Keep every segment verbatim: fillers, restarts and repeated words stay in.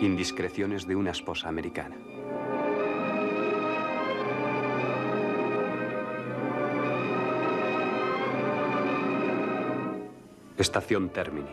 Indiscreciones de una esposa americana. Estación Termini.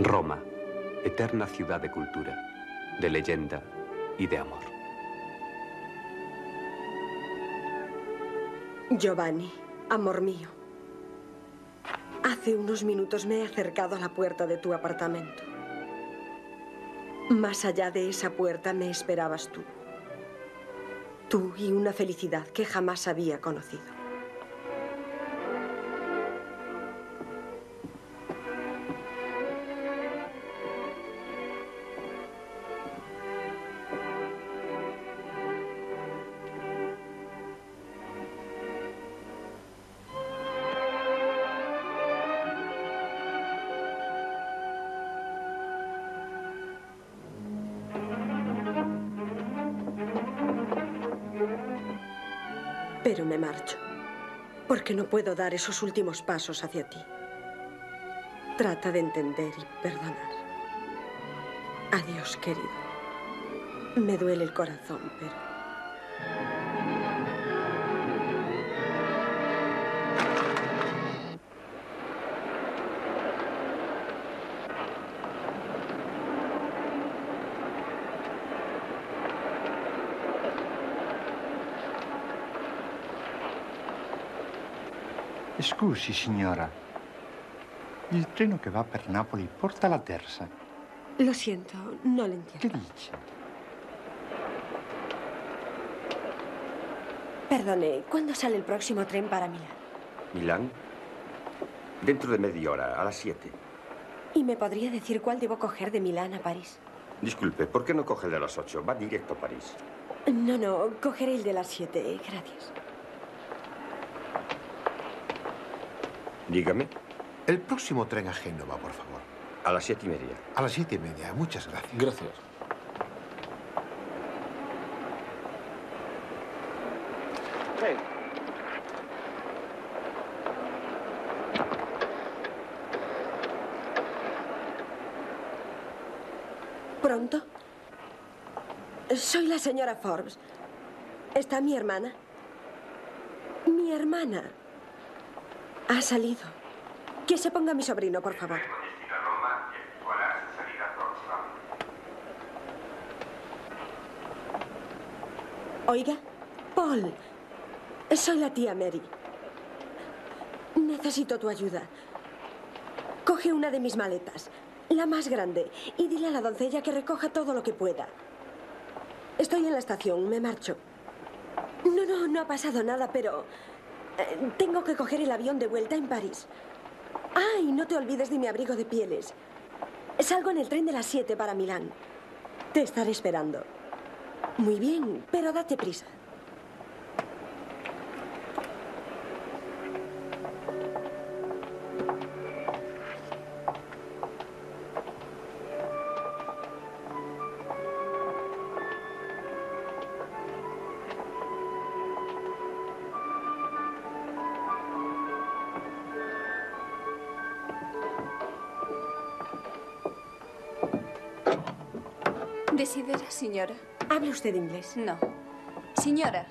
Roma, eterna ciudad de cultura, de leyenda y de amor. Giovanni, amor mío. Hace unos minutos me he acercado a la puerta de tu apartamento. Más allá de esa puerta me esperabas tú. Tú y una felicidad que jamás había conocido. Pero me marcho, porque no puedo dar esos últimos pasos hacia ti. Trata de entender y perdonar. Adiós, querido. Me duele el corazón, pero... Scusi, signora. Il treno che va per Napoli porta la terza. Lo siento, no lo entiendo. ¿Qué dice? Perdone, ¿cuándo sale el próximo tren para Milán? ¿Milán? Dentro de media hora, a las siete. ¿Y me podría decir cuál debo coger de Milán a París? Disculpe, ¿por qué no coge el de las ocho? Va directo a París. No, no, cogeré el de las siete, gracias. Dígame. El próximo tren a Génova, por favor. A las siete y media. A las siete y media. Muchas gracias. Gracias. Hey. ¿Pronto? Soy la señora Forbes. ¿Está mi hermana? Mi hermana. Ha salido. Que se ponga mi sobrino, por favor. Oiga, Paul, soy la tía Mary. Necesito tu ayuda. Coge una de mis maletas, la más grande, y dile a la doncella que recoja todo lo que pueda. Estoy en la estación, me marcho. No, no, no ha pasado nada, pero... tengo que coger el avión de vuelta en París. Ay, ah, no te olvides de mi abrigo de pieles. Salgo en el tren de las siete para Milán. Te estaré esperando. Muy bien, pero date prisa. Desidera, señora. ¿Habla usted inglés? No. Señora.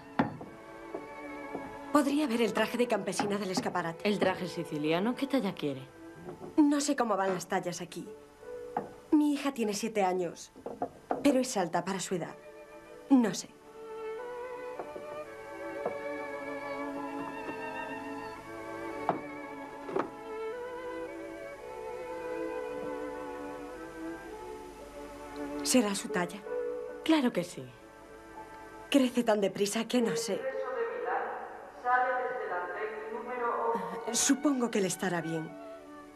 ¿Podría ver el traje de campesina del escaparate? ¿El traje siciliano? ¿Qué talla quiere? No sé cómo van las tallas aquí. Mi hija tiene siete años, pero es alta para su edad. No sé. ¿Será su talla? Claro que sí. Crece tan deprisa que no sé. Supongo que le estará bien.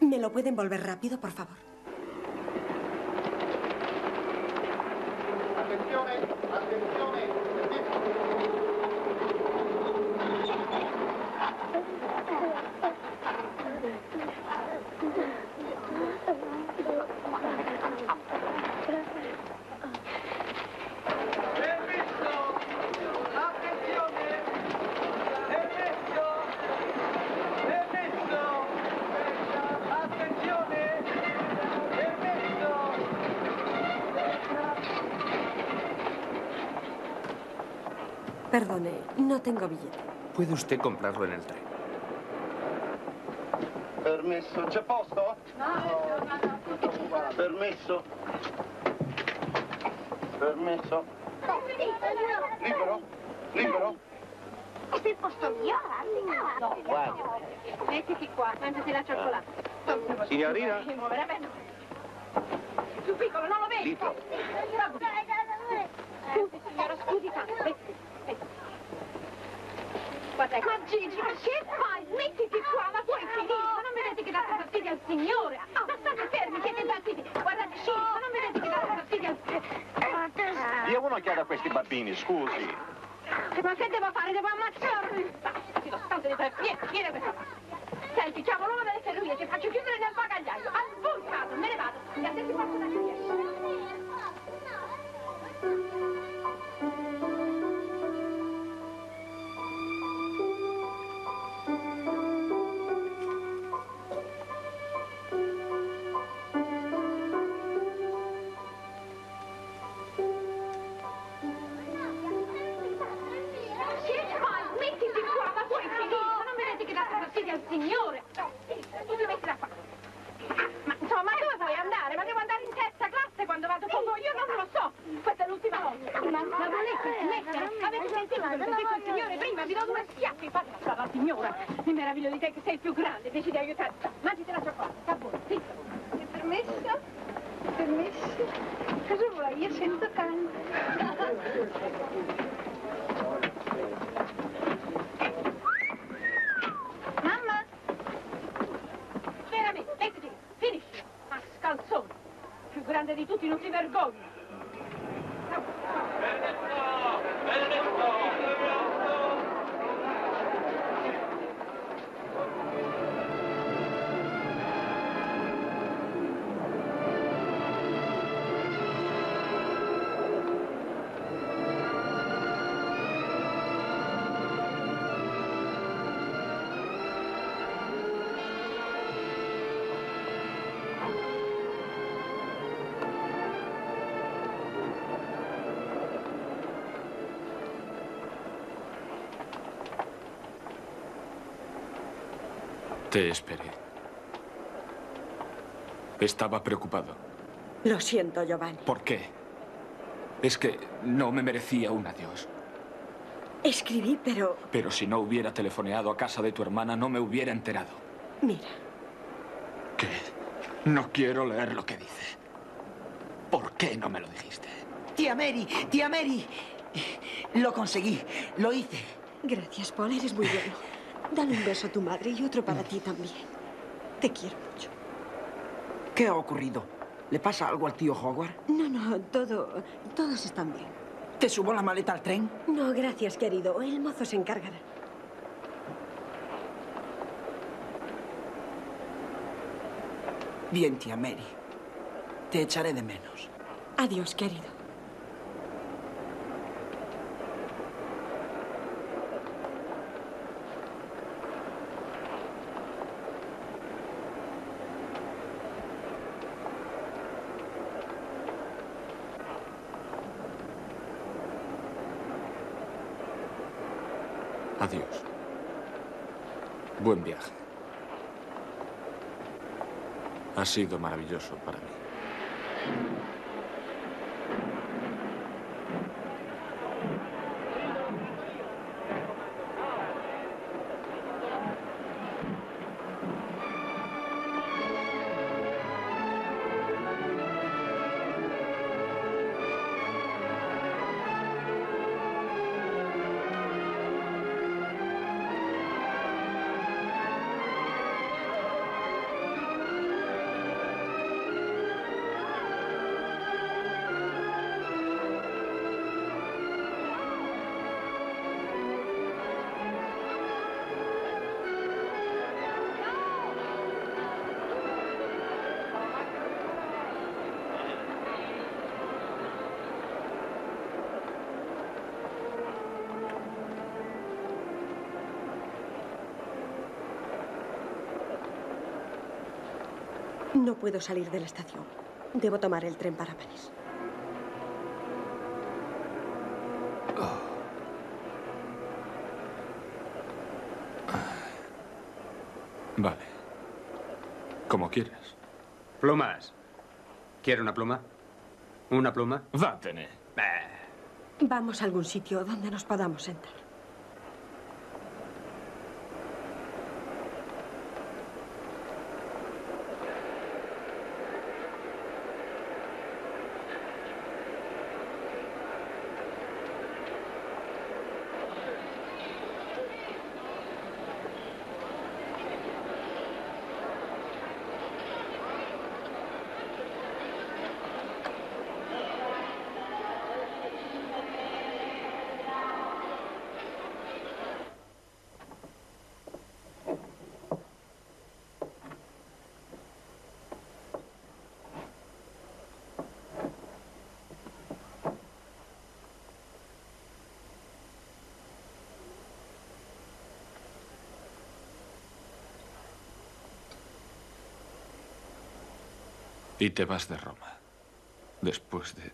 ¿Me lo pueden volver rápido, por favor? Perdone, no tengo billete. ¿Puede usted comprarlo en el tren? Permiso, ¿c'è posto? Permiso. Permiso. Libero? Libero? Se posso io? No, guarda. Mettiti qua, mangiati la cioccolata. Signorina? Tu piccolo, non lo vedi? Libero. Signora, scusi tanto. Ma Gigi, ma che fai? Mettiti qua, ma tu hai finito, non vedete che date fastidio al signore? Ma state fermi, siete impazziti, guardate scelte, non vedete che date fastidio al signore? Dia un'occhiata a questi bambini, scusi. Ma che devo fare? Devo ammazzarli? Basta, ti lo stanco di tre piedi, vieni questa parte. Senti, ciao, non vedete che lui e ti faccio chiudere nel bagagliaio, al bucato, me ne vado, e a te ti faccio da chiudere. Signore, tu mi metti da qua. Ma insomma, ma dove vuoi andare? Ma devo andare in terza classe quando vado con voi? Io non lo so. Questa è l'ultima volta. Ma ma lei che smetta? Avete sentito quello che dice il signore prima? Vi do due schiaffi. Passa la signora. Mi meraviglio di te che sei più grande. Decidi di aiutarmi. Mangi te la cioccolata. Sta buona. Sì. Ti permesso? Permesso? Cosa vuoi? Io sento caldo. Grande di tutti, non si vergogna. Benedetto! Benedetto! Te esperé. Estaba preocupado. Lo siento, Giovanni. ¿Por qué? Es que no me merecía un adiós. Escribí, pero... Pero si no hubiera telefoneado a casa de tu hermana, no me hubiera enterado. Mira. ¿Qué? No quiero leer lo que dice. ¿Por qué no me lo dijiste? Tía Mary, tía Mary. Lo conseguí, lo hice. Gracias, Paul, eres muy bueno. Dale un beso a tu madre y otro para ti también. Te quiero mucho. ¿Qué ha ocurrido? ¿Le pasa algo al tío Howard? No, no, todo... todos están bien. ¿Te subo la maleta al tren? No, gracias, querido. El mozo se encargará. Bien, tía Mary. Te echaré de menos. Adiós, querido. Adiós. Buen viaje. Ha sido maravilloso para mí. No puedo salir de la estación. Debo tomar el tren para París. Vale. Como quieras. Plumas. ¿Quiere una pluma? ¿Una pluma? Vátene. Vamos a algún sitio donde nos podamos sentar. Y te vas de Roma, después de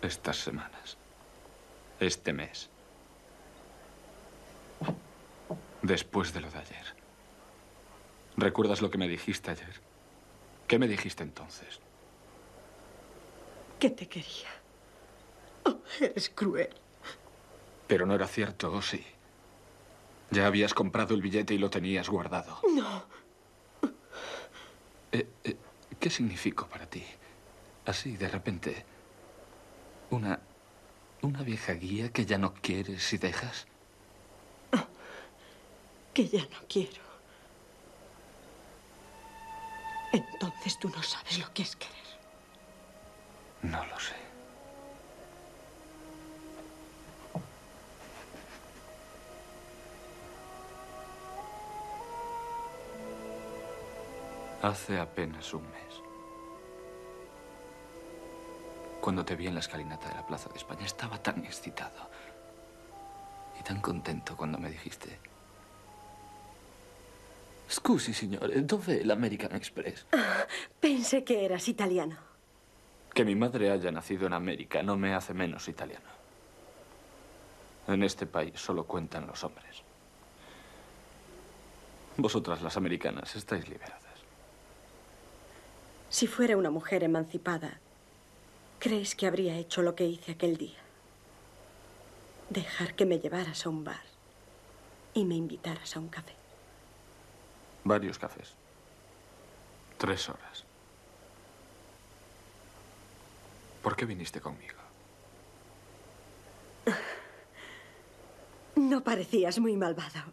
estas semanas, este mes, después de lo de ayer. ¿Recuerdas lo que me dijiste ayer? ¿Qué me dijiste entonces? Que te quería. Oh, eres cruel. Pero no era cierto, ¿o sí? Ya habías comprado el billete y lo tenías guardado. No. Eh, eh. ¿Qué significó para ti, así de repente, una, una vieja guía que ya no quieres y dejas? Oh, que ya no quiero. Entonces tú no sabes lo que es querer. No lo sé. Hace apenas un mes, cuando te vi en la escalinata de la Plaza de España, estaba tan excitado y tan contento cuando me dijiste: "Scusi, signore, dove l'American Express?". Ah, pensé que eras italiano. Que mi madre haya nacido en América no me hace menos italiano. En este país solo cuentan los hombres. Vosotras, las americanas, estáis liberadas. Si fuera una mujer emancipada, ¿crees que habría hecho lo que hice aquel día? Dejar que me llevaras a un bar y me invitaras a un café. Varios cafés. Tres horas. ¿Por qué viniste conmigo? No parecías muy malvado.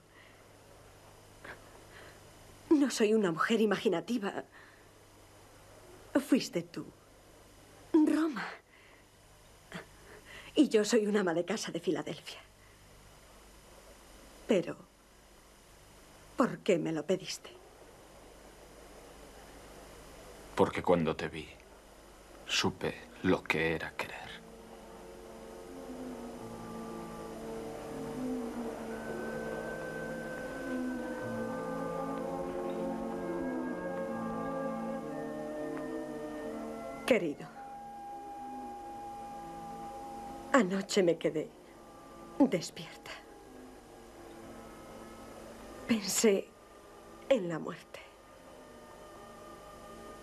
No soy una mujer imaginativa. Fuiste tú. Roma. Y yo soy una ama de casa de Filadelfia. Pero, ¿por qué me lo pediste? Porque cuando te vi, supe lo que era querer. Querido, anoche me quedé despierta. Pensé en la muerte.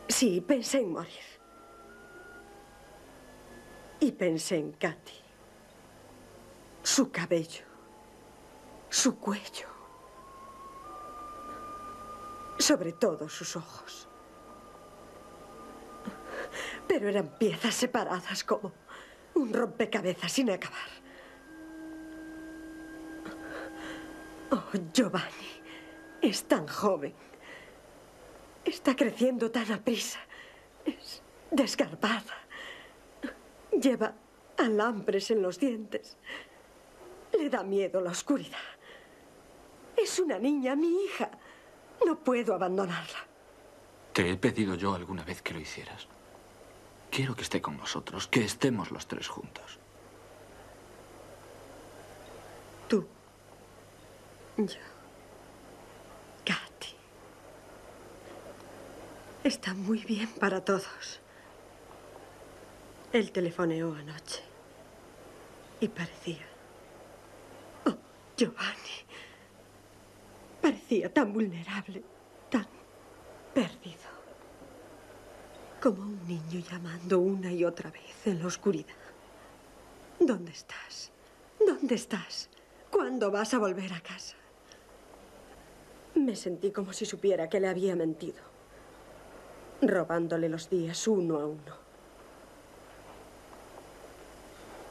Sí, pensé en morir. Y pensé en Katy. Su cabello, su cuello, sobre todo sus ojos. Pero eran piezas separadas como un rompecabezas sin acabar. Oh, Giovanni, es tan joven. Está creciendo tan aprisa. Es desgarbada. Lleva alambres en los dientes. Le da miedo la oscuridad. Es una niña, mi hija. No puedo abandonarla. ¿Te he pedido yo alguna vez que lo hicieras? Quiero que esté con nosotros, que estemos los tres juntos. Tú, yo, Katy, Está muy bien para todos. Él telefoneó anoche y parecía... Oh, Giovanni. Parecía tan vulnerable, tan perdido. Como un niño llamando una y otra vez en la oscuridad. ¿Dónde estás? ¿Dónde estás? ¿Cuándo vas a volver a casa? Me sentí como si supiera que le había mentido, robándole los días uno a uno.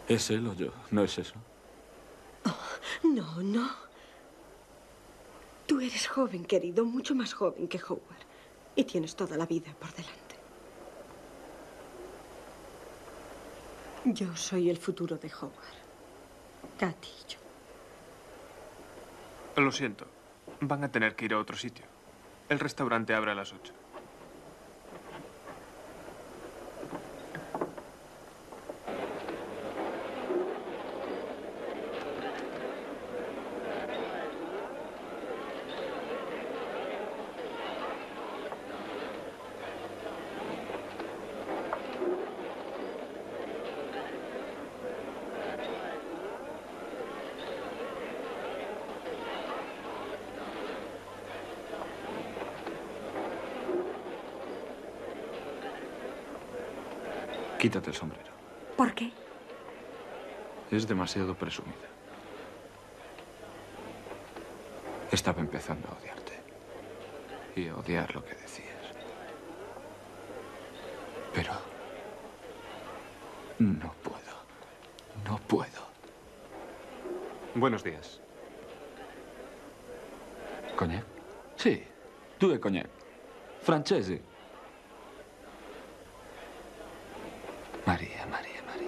¿Es él o yo? ¿No es eso? Oh, no, no. Tú eres joven, querido, mucho más joven que Howard. Y tienes toda la vida por delante. Yo soy el futuro de Howard. Katy y yo. Lo siento. Van a tener que ir a otro sitio. El restaurante abre a las ocho. Quítate el sombrero. ¿Por qué? Es demasiado presumida. Estaba empezando a odiarte. Y a odiar lo que decías. Pero... no puedo. No puedo. Buenos días. ¿Cognac? Sí. Due cognac. Francese. María, María, María.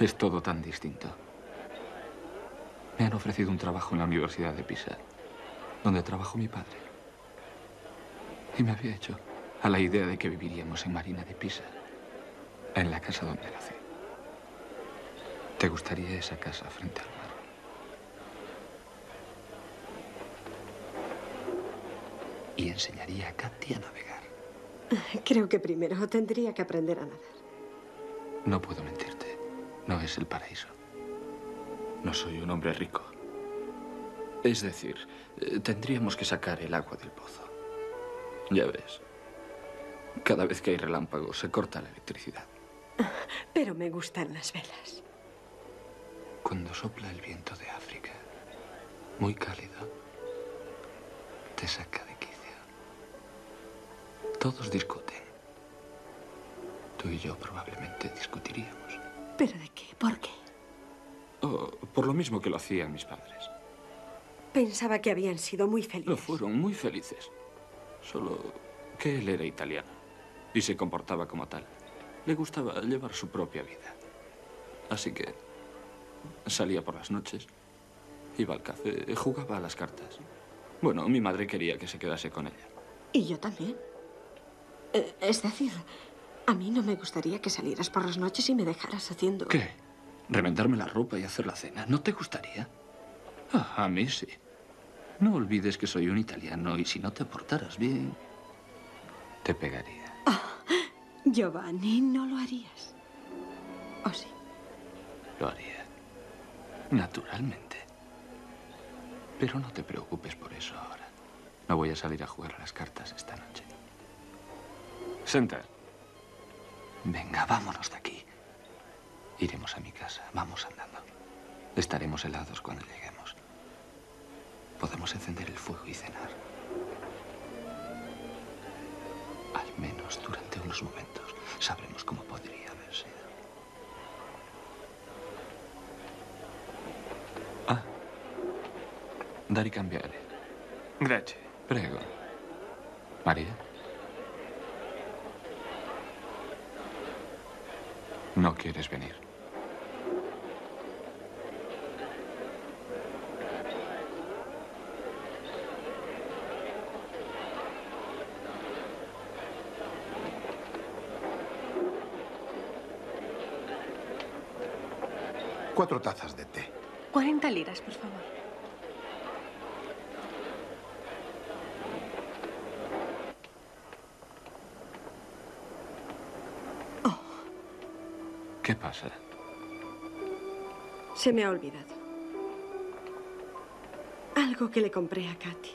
Es todo tan distinto. Me han ofrecido un trabajo en la Universidad de Pisa, donde trabajó mi padre. Y me había hecho a la idea de que viviríamos en Marina de Pisa, en la casa donde nací. ¿Te gustaría esa casa frente al mar? Y enseñaría a Katy a navegar. Creo que primero tendría que aprender a nadar. No puedo mentirte. No es el paraíso. No soy un hombre rico. Es decir, tendríamos que sacar el agua del pozo. Ya ves. Cada vez que hay relámpagos se corta la electricidad. Pero me gustan las velas. Cuando sopla el viento de África, muy cálido, te saca de quicio. Todos discuten. Tú y yo probablemente discutiríamos. ¿Pero de qué? ¿Por qué? Oh, por lo mismo que lo hacían mis padres. Pensaba que habían sido muy felices. Lo fueron, muy felices. Solo que él era italiano y se comportaba como tal. Le gustaba llevar su propia vida. Así que salía por las noches, iba al café, jugaba a las cartas. Bueno, mi madre quería que se quedase con ella. Y yo también. Es decir, a mí no me gustaría que salieras por las noches y me dejaras haciendo... ¿Qué? ¿Reventarme la ropa y hacer la cena? ¿No te gustaría? Ah, a mí sí. No olvides que soy un italiano y si no te portaras bien, te pegaría. Oh, Giovanni, no lo harías. ¿O sí? Lo haría. Naturalmente. Pero no te preocupes por eso ahora. No voy a salir a jugar a las cartas esta noche. Senta. Venga, vámonos de aquí. Iremos a mi casa. Vamos andando. Estaremos helados cuando lleguemos. Podemos encender el fuego y cenar. Al menos durante unos momentos sabremos cómo podría haber sido. Ah. Da di cambiare. Grazie. Prego. María. No quieres venir. Cuatro tazas de té. Cuarenta liras, por favor. ¿Qué pasa? Se me ha olvidado. Algo que le compré a Katy.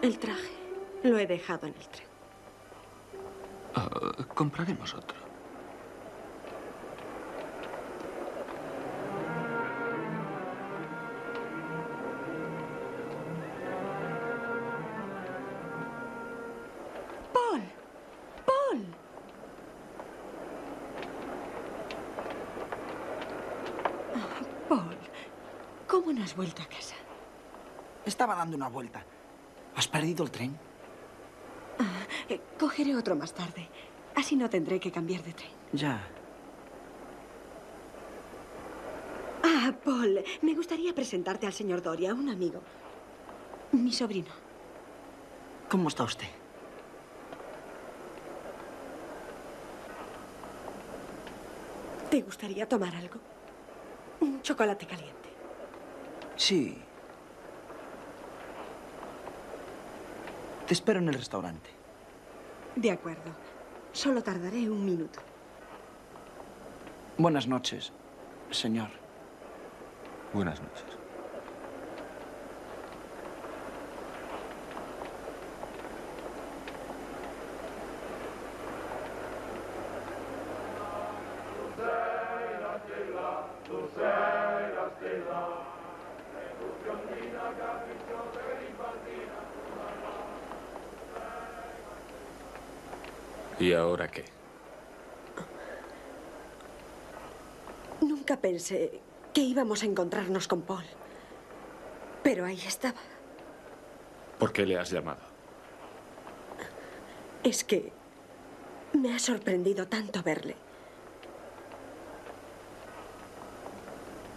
El traje. Lo he dejado en el tren. Uh, compraremos otro. ¡Paul! ¡Paul! Oh, Paul, ¿cómo no has vuelto a casa? Estaba dando una vuelta. ¿Has perdido el tren? Ah, eh, cogeré otro más tarde. Así no tendré que cambiar de tren. Ya. Ah, Paul, me gustaría presentarte al señor Doria, un amigo. Mi sobrino. ¿Cómo está usted? ¿Te gustaría tomar algo? Un chocolate caliente. Sí. Te espero en el restaurante. De acuerdo. Solo tardaré un minuto. Buenas noches, señor. Buenas noches. ¿Y ahora qué? Nunca pensé que íbamos a encontrarnos con Paul. Pero ahí estaba. ¿Por qué le has llamado? Es que me ha sorprendido tanto verle.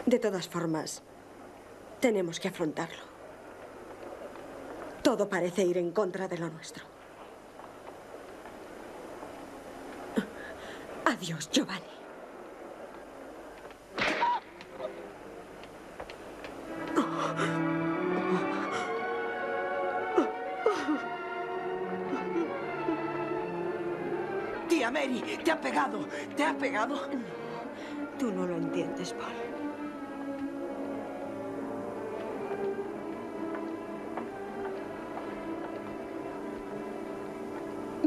De todas formas, tenemos que afrontarlo. Todo parece ir en contra de lo nuestro. Adiós, Giovanni. Tía Mary, te ha pegado. ¿Te ha pegado? No, tú no lo entiendes, Paul.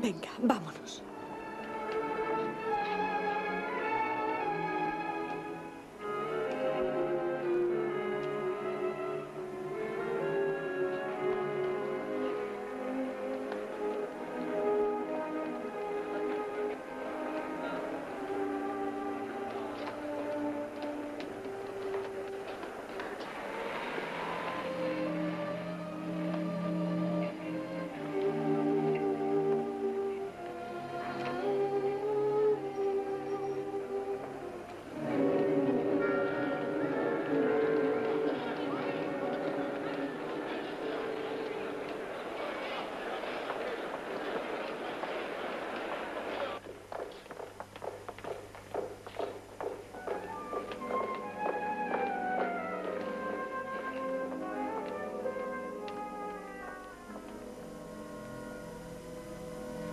Venga, vámonos.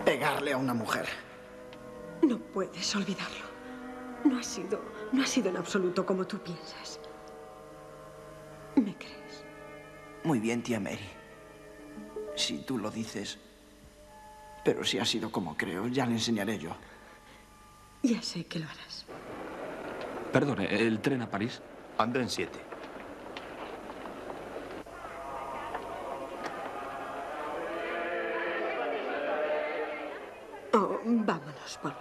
Pegarle a una mujer. No puedes olvidarlo. No ha sido, no ha sido en absoluto como tú piensas. ¿Me crees? Muy bien, tía Mary. Si tú lo dices. Pero si ha sido como creo, ya le enseñaré yo. Ya sé que lo harás. Perdone, ¿el tren a París? Anda en siete. Vámonos, Paul.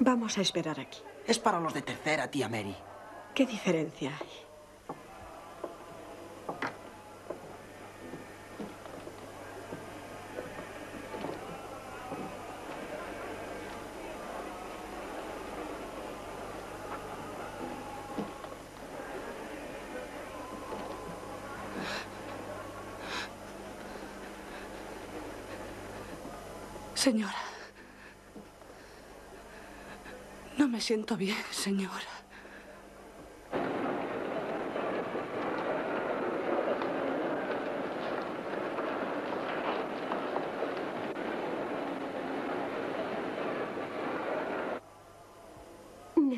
Vamos a esperar aquí. Es para los de tercera, tía Mary. ¿Qué diferencia hay? Señora, no me siento bien, señora.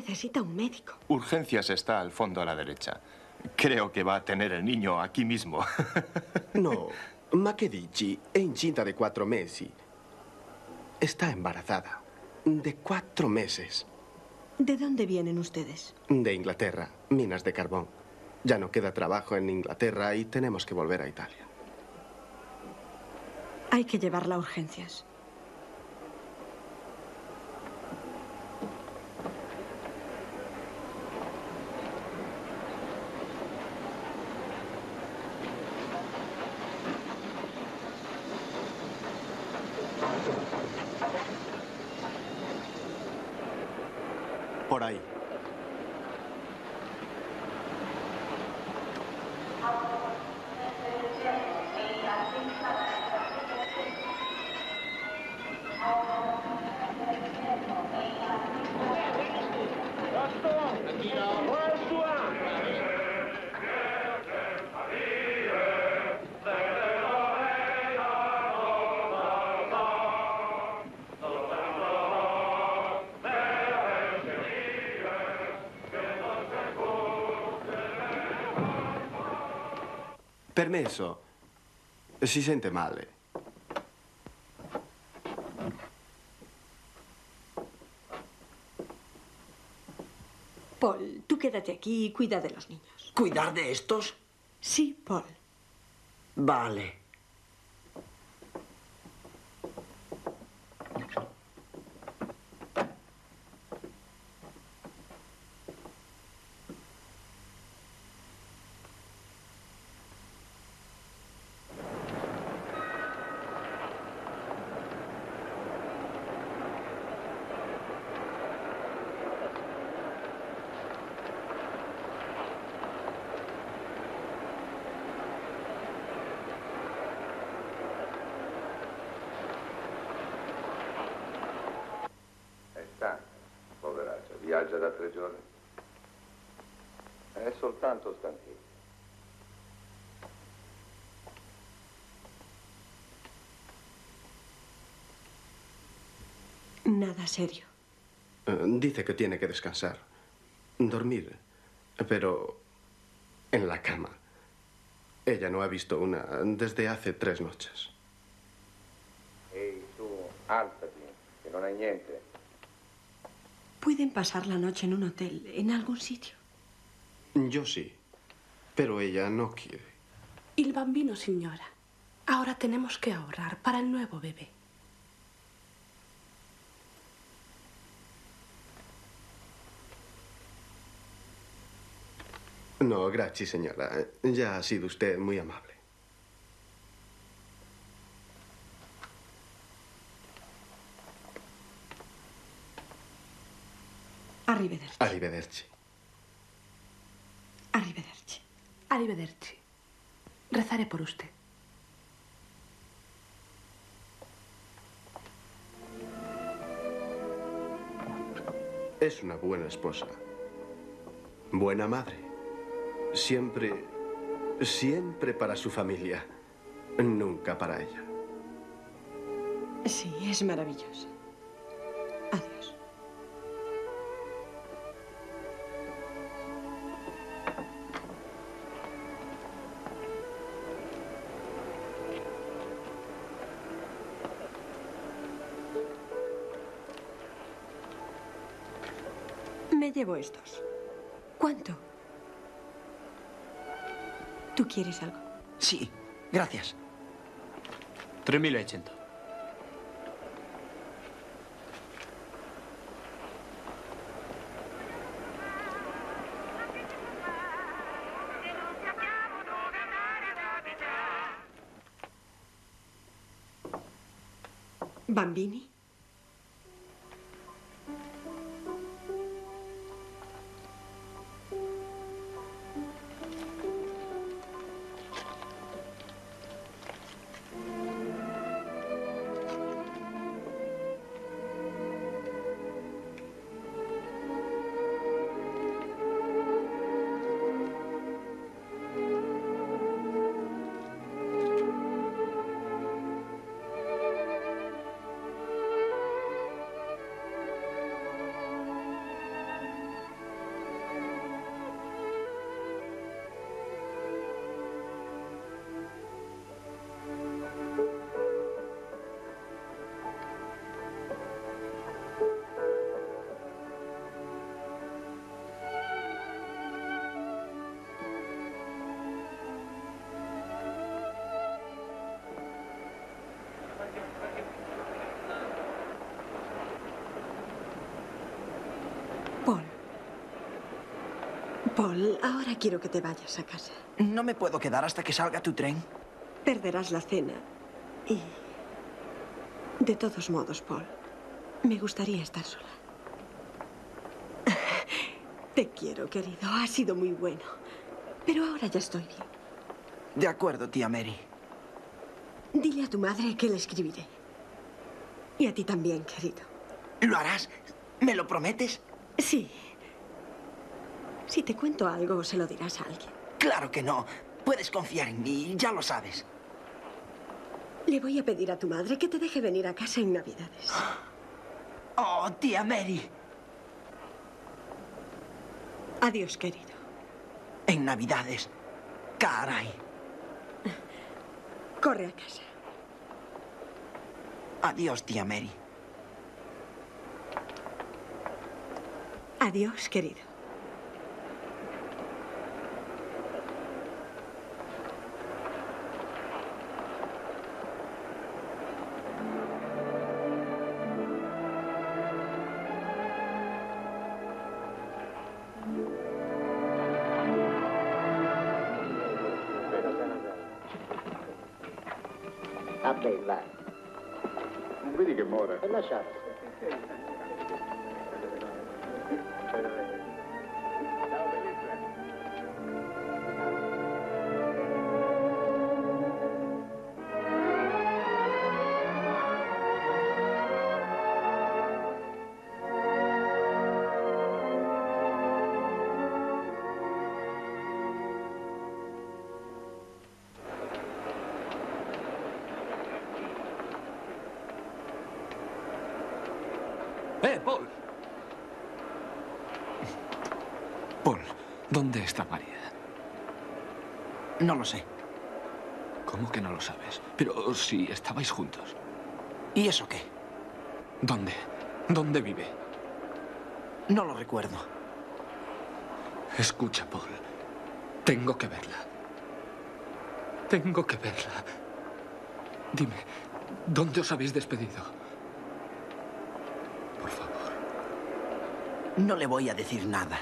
necesita un médico. Urgencias está al fondo a la derecha. Creo que va a tener el niño aquí mismo. No, ma che dici? È incinta de cuatro meses. Está embarazada. De cuatro meses. ¿De dónde vienen ustedes? De Inglaterra, minas de carbón. Ya no queda trabajo en Inglaterra y tenemos que volver a Italia. Hay que llevarla a urgencias. Por ahí. Permesso, si sente male. Paul, tú quédate aquí y cuida de los niños. ¿Cuidar de estos? Sí, Paul. Vale. Viaggia da tre giorni. È soltanto stanchezza. Nada serio. Uh, dice que tiene que descansar, dormir, pero en la cama. Ella no ha visto una desde hace tres noches. Ehi, su, alzati, che non hai niente. Pueden pasar la noche en un hotel, en algún sitio. Yo sí, pero ella no quiere. Il bambino, señora. Ahora tenemos que ahorrar para el nuevo bebé. No, gracias, señora. Ya ha sido usted muy amable. Arrivederci. Arrivederci. Arrivederci. Arrivederci. Rezaré por usted. Es una buena esposa. Buena madre. Siempre, siempre para su familia. Nunca para ella. Sí, es maravillosa. Adiós. Llevo estos. ¿Cuánto? ¿Tú quieres algo? Sí, gracias. tres mil ochenta. Bambini. Paul, ahora quiero que te vayas a casa. No me puedo quedar hasta que salga tu tren. Perderás la cena. Y... de todos modos, Paul, me gustaría estar sola. Te quiero, querido. Ha sido muy bueno. Pero ahora ya estoy bien. De acuerdo, tía Mary. Dile a tu madre que le escribiré. Y a ti también, querido. ¿Lo harás? ¿Me lo prometes? Sí. Si te cuento algo, se lo dirás a alguien. Claro que no. Puedes confiar en mí, ya lo sabes. Le voy a pedir a tu madre que te deje venir a casa en Navidades. Oh, tía Mary. Adiós, querido. En Navidades. Caray. Corre a casa. Adiós, tía Mary. Adiós, querido. ¡Eh, Paul! Paul, ¿dónde está María? No lo sé. ¿Cómo que no lo sabes? Pero si estabais juntos. ¿Y eso qué? ¿Dónde? ¿Dónde vive? No lo recuerdo. Escucha, Paul. Tengo que verla. Tengo que verla. Dime, ¿dónde os habéis despedido? No le voy a decir nada.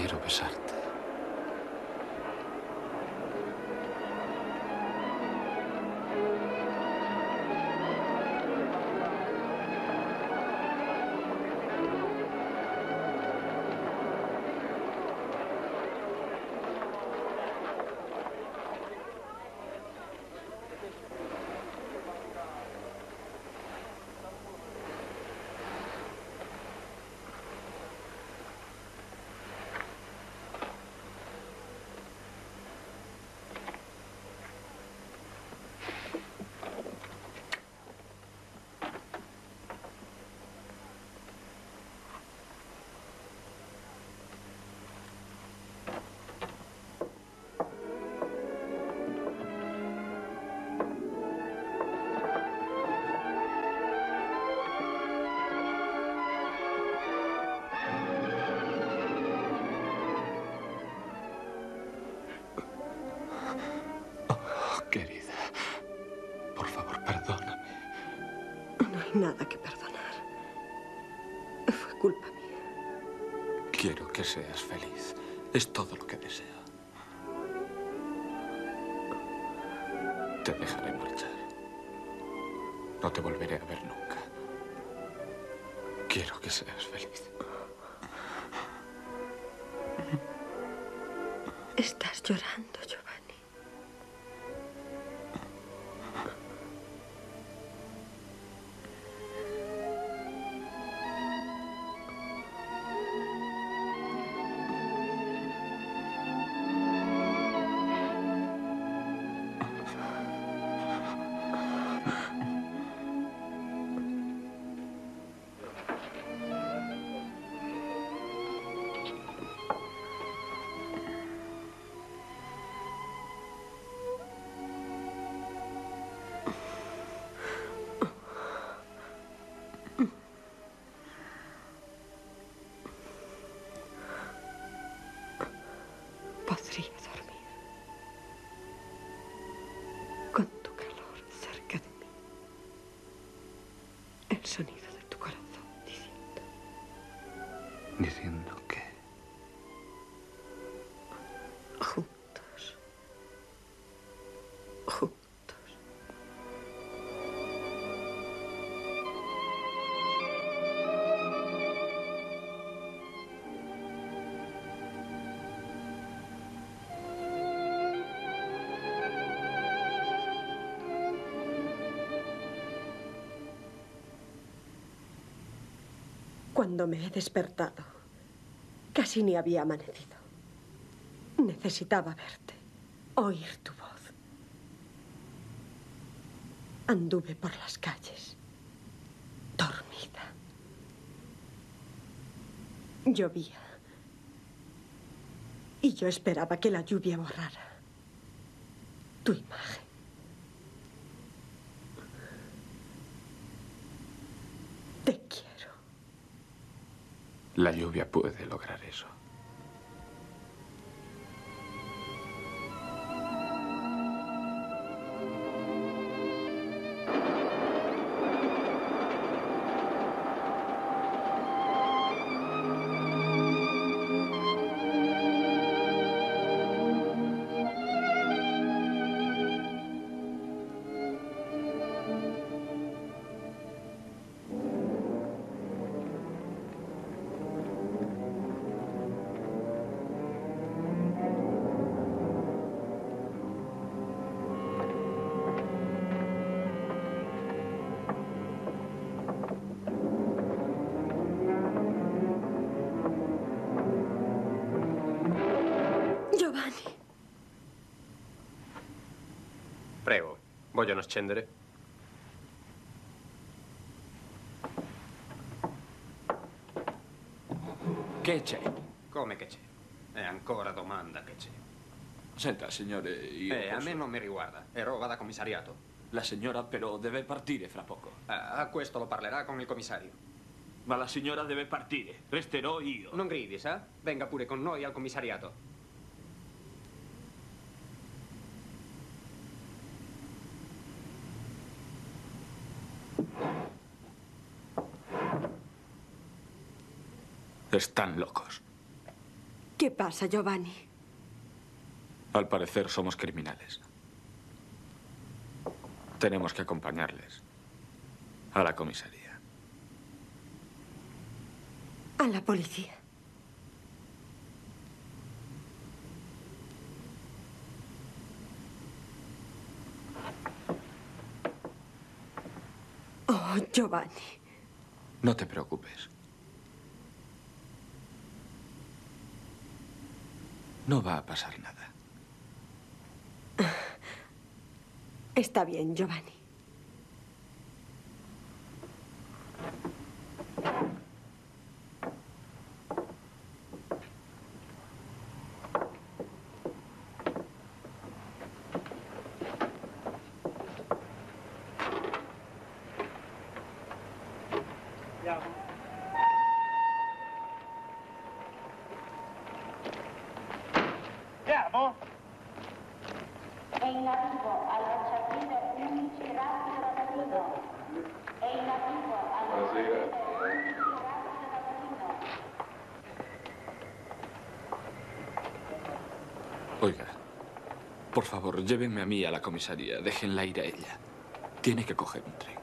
quiero besarte. Nada que perdonar. Fue culpa mía. Quiero que seas feliz. Es todo lo que deseo. Te dejaré marchar. No te volveré a ver nunca. Quiero que seas feliz. Estás llorando, Giovanni. Cuando me he despertado, casi ni había amanecido. Necesitaba verte, oír tu voz. Anduve por las calles, dormida. Llovía. Y yo esperaba que la lluvia borrara tu imagen. Te quiero. La lluvia puede lograr eso. Voglio non scendere. Che c'è? Come che c'è? È ancora domanda che c'è. Senta, signore, io... Eh, posso... a me non mi riguarda, è roba da commissariato. La signora però deve partire fra poco. Ah, a questo lo parlerà con il commissario. Ma la signora deve partire, resterò io. Non gridi, sa? Venga pure con noi al commissariato. Están locos. ¿Qué pasa, Giovanni? Al parecer somos criminales. Tenemos que acompañarles a la comisaría. A la policía. Oh, Giovanni. No te preocupes. No va a pasar nada. Está bien, Giovanni. Por favor, llévenme a mí a la comisaría. Déjenla ir a ella. Tiene que coger un tren.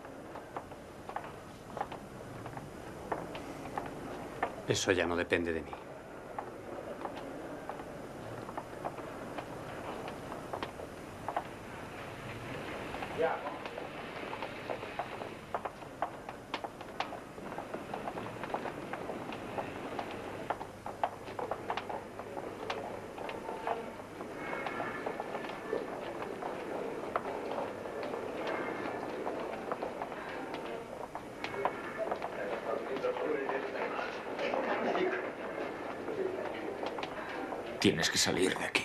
Eso ya no depende de mí. Tienes que salir de aquí.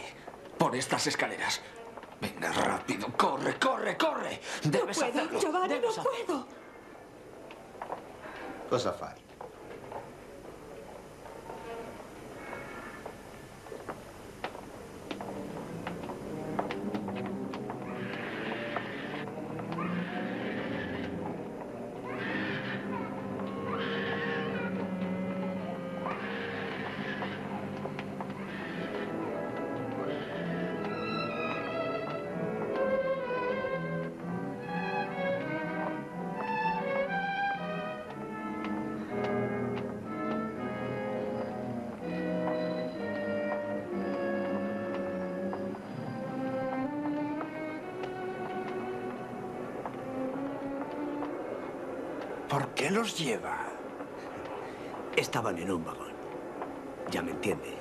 Por estas escaleras. Venga, rápido. Corre, corre, corre. Debes no puedo, hacerlo. Giovanni, Debes no hacerlo. puedo. Cosa fai? ¿Por qué los lleva? Estaban en un vagón. Ya me entiende.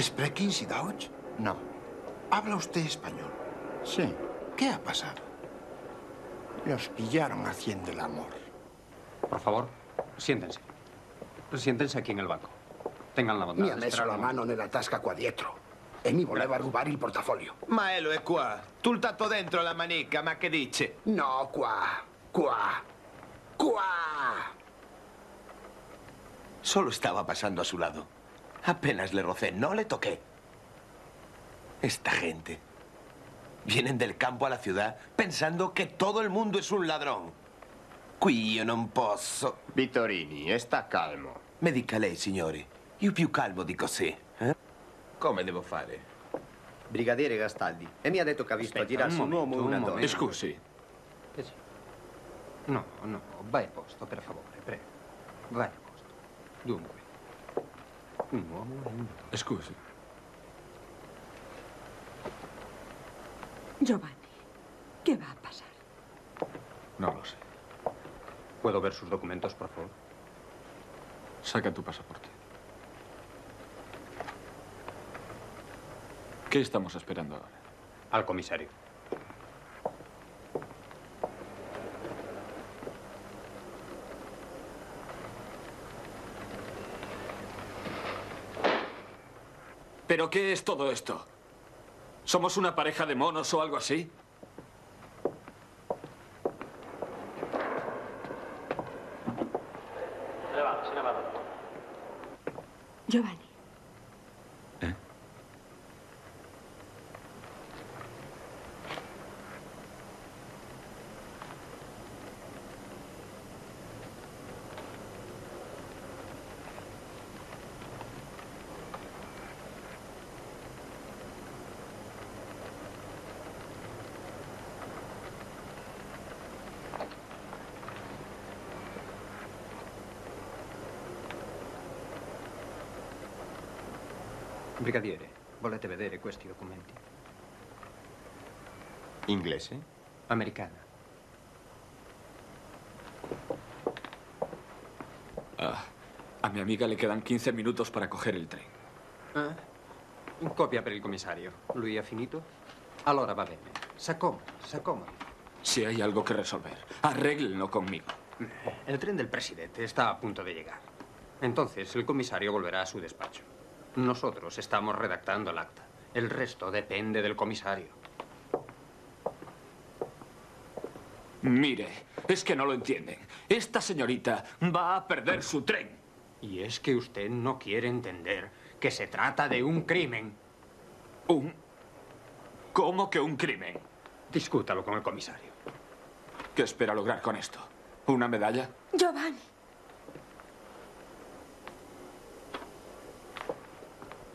¿Sprechen Sie Deutsch? No. ¿Habla usted español? Sí. ¿Qué ha pasado? Los pillaron haciendo el amor. Por favor, siéntense. Siéntense aquí en el banco. Tengan la bondad. Mi ha messo la mano nella tasca qua dietro. E mi voleva rubare il portafoglio. Ma Elo è qua. Tultato dentro la manica, ma che dice? No, qua. Qua. Qua. Solo estaba pasando a su lado. Apenas le rocé, no le toqué. Esta gente. Vienen del campo a la ciudad pensando que todo el mundo es un ladrón. Qui io non posso. Vittorini, sta calmo. Me dica lei, signore. Io più calmo di così. Eh? Come devo fare? Brigadiere Gastaldi. E mi ha detto che ha visto Aspetta, girarsi un, momento, un uomo una un donna. Scusi. No, no, vai a posto, per favore, prego. Vai a posto. Dunque. Un uomo e un... Scusi. Giovanni, ¿qué va a pasar? No lo sé. ¿Puedo ver sus documentos, por favor? Saca tu pasaporte. ¿Qué estamos esperando ahora? Al comisario. ¿Pero qué es todo esto? ¿Somos una pareja de monos o algo así? Giovanni. ¿Eh? Brigadiere, volete vedere questi documenti. Inglese? Americana. Ah, a mi amiga le quedan quince minutos para coger el tren. Ah, copia per il commissario. Lui ha finito? Allora va bene. S'accomodi, s'accomodi. Si hay algo que resolver, arréglenlo conmigo. El tren del presidente está a punto de llegar. Entonces el comisario volverá a su despacho. Nosotros estamos redactando el acta. El resto depende del comisario. Mire, es que no lo entienden. Esta señorita va a perder su tren. Y es que usted no quiere entender que se trata de un crimen. ¿Un? ¿Cómo que un crimen? Discútalo con el comisario. ¿Qué espera lograr con esto? ¿Una medalla? Giovanni.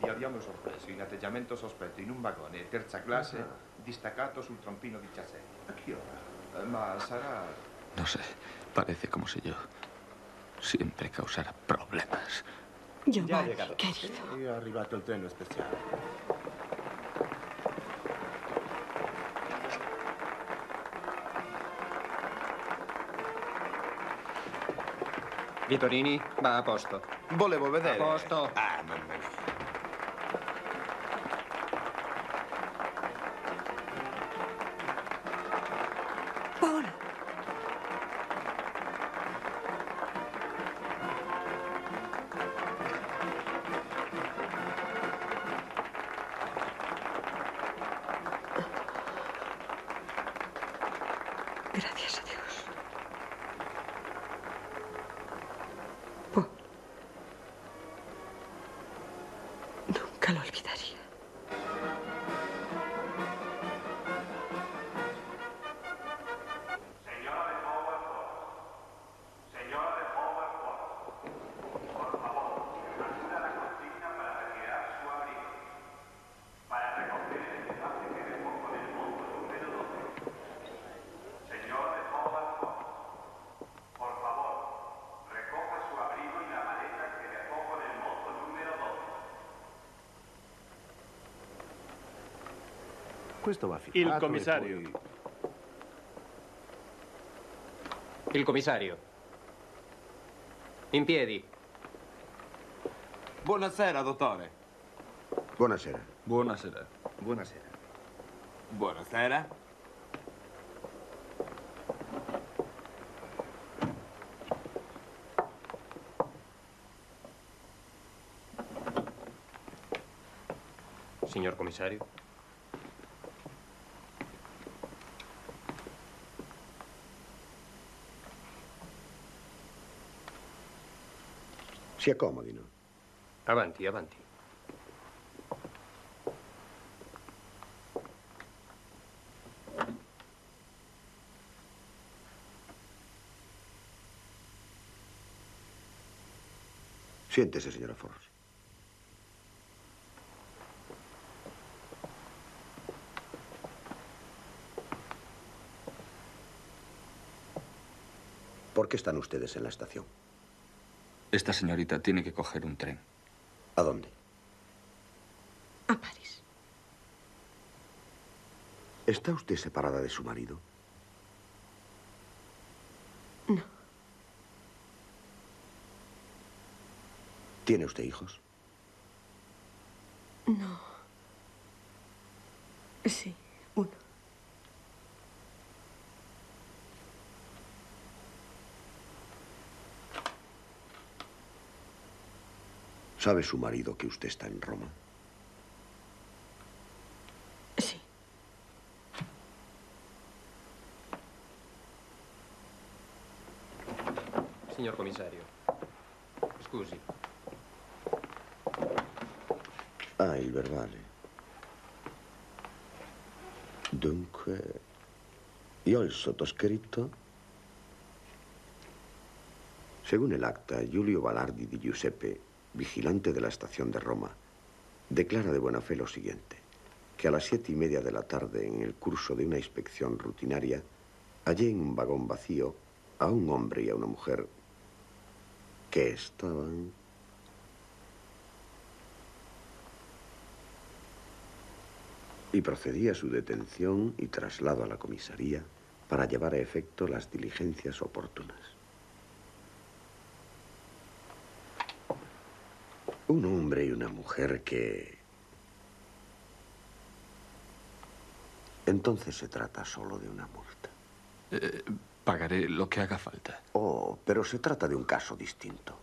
Abbiamo sorpreso in atteggiamento sospetto in un vagone terza classe distaccato sul trompino diciassette. A che ora? Ma sarà... No sé, parece como si yo siempre causara problemas. Giovanni, querido. Io è arrivato il treno speciale. Vittorini, va a posto. Volevo vedere. A posto. Ah, mamma mia. Il commissario. Il commissario. In piedi. Buonasera, dottore. Buonasera. Buonasera. Buonasera. Buonasera. Signor commissario. Si accomodino. Avanti, avanti. Siéntese, señora Forbes. ¿Por qué están ustedes en la estación? Esta señorita tiene que coger un tren. ¿A dónde? A París. ¿Está usted separada de su marido? No. ¿Tiene usted hijos? No. Sí, uno. ¿Sabe su marido que usted está en Roma? Sí. Señor comisario, scusi. Ah, il verbale. Dunque, io il sottoscritto. Según el acta, Giulio Balardi di Giuseppe, vigilante de la estación de Roma, declara de buena fe lo siguiente: que a las siete y media de la tarde, en el curso de una inspección rutinaria, hallé en un vagón vacío a un hombre y a una mujer que estaban... Y procedí a su detención y traslado a la comisaría para llevar a efecto las diligencias oportunas. Un hombre y una mujer que... Entonces se trata solo de una multa. Eh, pagaré lo que haga falta. Oh, pero se trata de un caso distinto.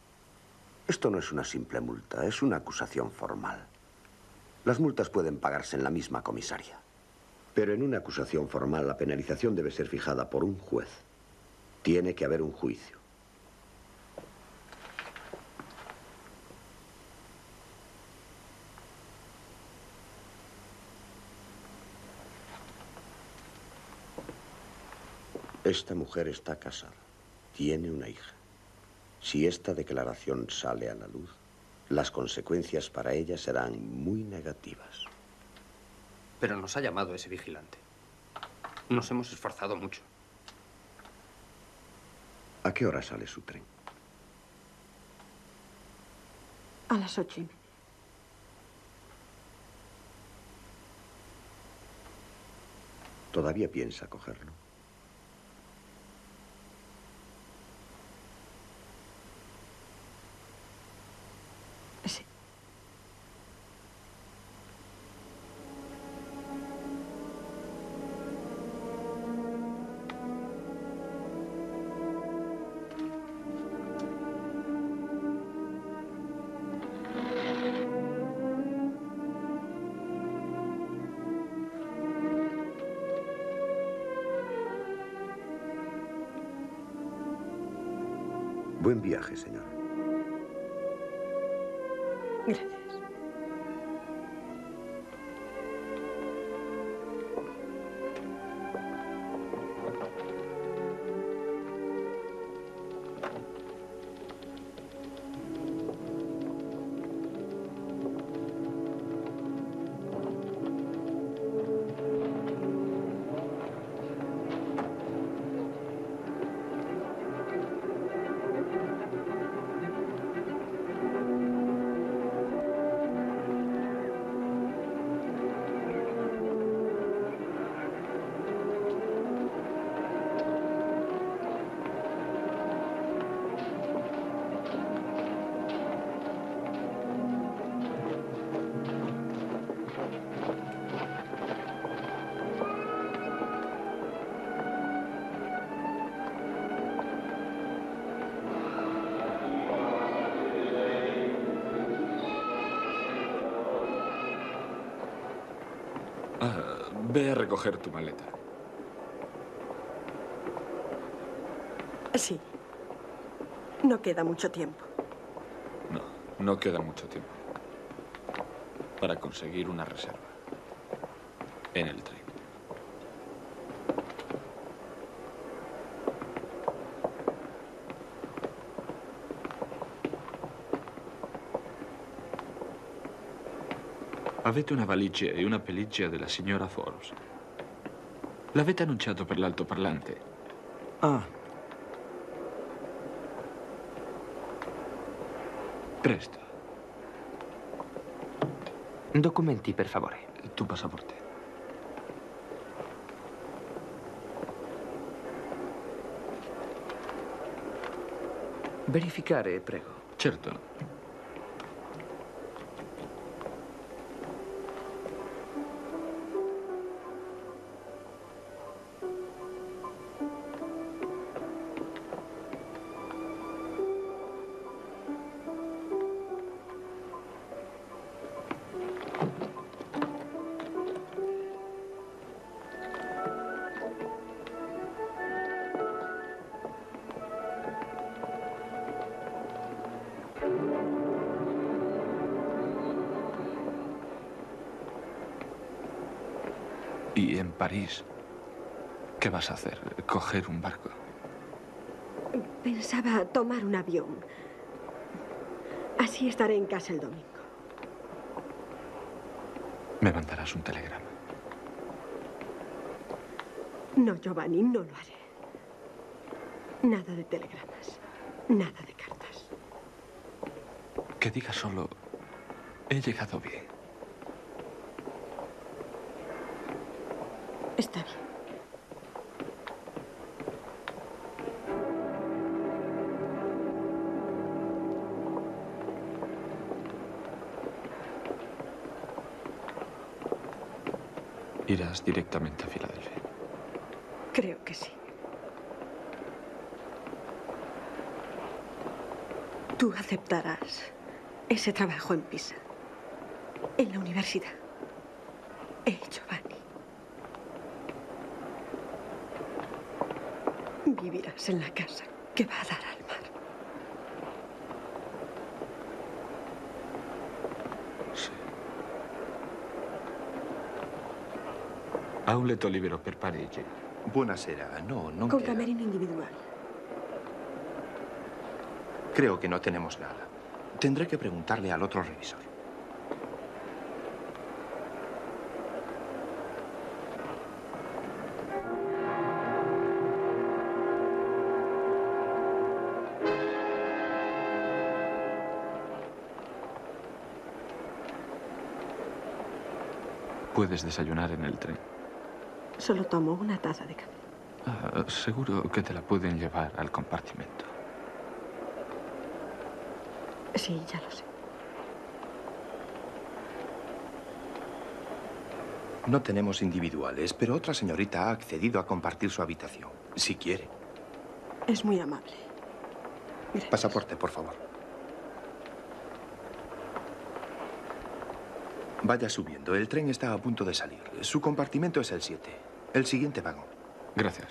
Esto no es una simple multa, es una acusación formal. Las multas pueden pagarse en la misma comisaría. Pero en una acusación formal la penalización debe ser fijada por un juez. Tiene que haber un juicio. Esta mujer está casada. Tiene una hija. Si esta declaración sale a la luz, las consecuencias para ella serán muy negativas. Pero nos ha llamado ese vigilante. Nos hemos esforzado mucho. ¿A qué hora sale su tren? A las ocho y media. ¿Todavía piensa cogerlo? Buen viaje, señora. Gracias. Ve a recoger tu maleta. Sí. No queda mucho tiempo. No, no queda mucho tiempo. Para conseguir una reserva. En el tren. Avete una valigia e una pelliccia della signora Forbes. L'avete annunciato per l'altoparlante. Ah. Presto. Documenti, per favore. Il tuo passaporto. Verificare, prego. Certo. Y en París, ¿qué vas a hacer? ¿Coger un barco? Pensaba tomar un avión. Así estaré en casa el domingo. Me mandarás un telegrama. No, Giovanni, no lo haré. Nada de telegramas, nada de cartas. Que diga solo, he llegado bien. Está bien. ¿Irás directamente a Filadelfia? Creo que sí. Tú aceptarás ese trabajo en Pisa, en la universidad. Eh, Giovanni. Vivirás en la casa que va a dar al mar. A un letto libero per Parigi. Buonasera, no, non Con queda. Camerino individual. Creo que no tenemos nada. Tendré que preguntarle al otro revisor. Puedes desayunar en el tren. Solo tomo una taza de café. Ah, seguro que te la pueden llevar al compartimento. Sí, ya lo sé. No tenemos individuales, pero otra señorita ha accedido a compartir su habitación, si quiere. Es muy amable. Gracias. Pasaporte, por favor. Vaya subiendo. El tren está a punto de salir. Su compartimento es el siete. El siguiente vagón. Gracias.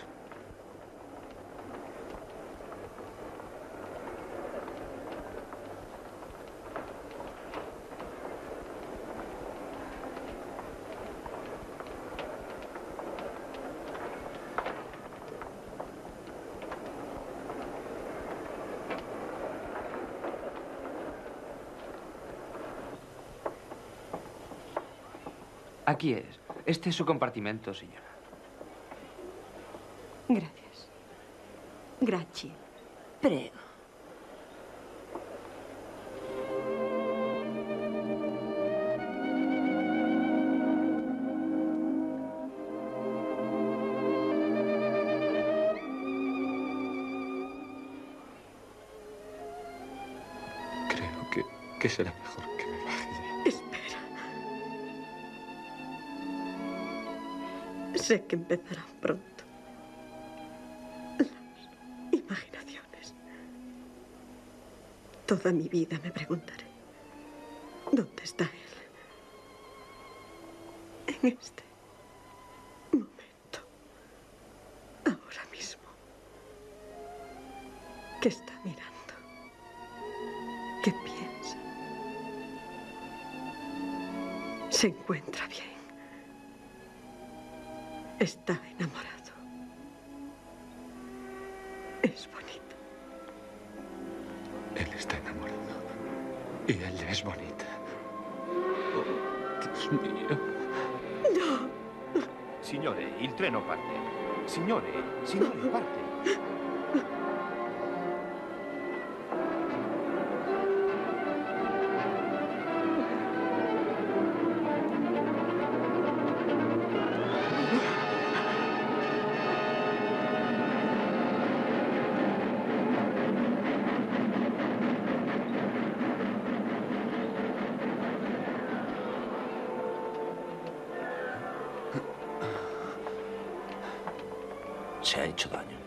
Aquí es. Este es su compartimento, señora. Gracias. Gracias. Prego. Creo que, que será mejor. Sé que empezarán pronto las imaginaciones. Toda mi vida me preguntaré, ¿dónde está él? En este momento, ahora mismo, ¿qué está mirando? ¿Qué piensa? ¿Se encuentra bien? Está enamorado. Es bonito. Él está enamorado. Y ella es bonita. Oh, Dios mío. No. Signore, il treno parte. Signore, signore, parte. Se ha hecho daño.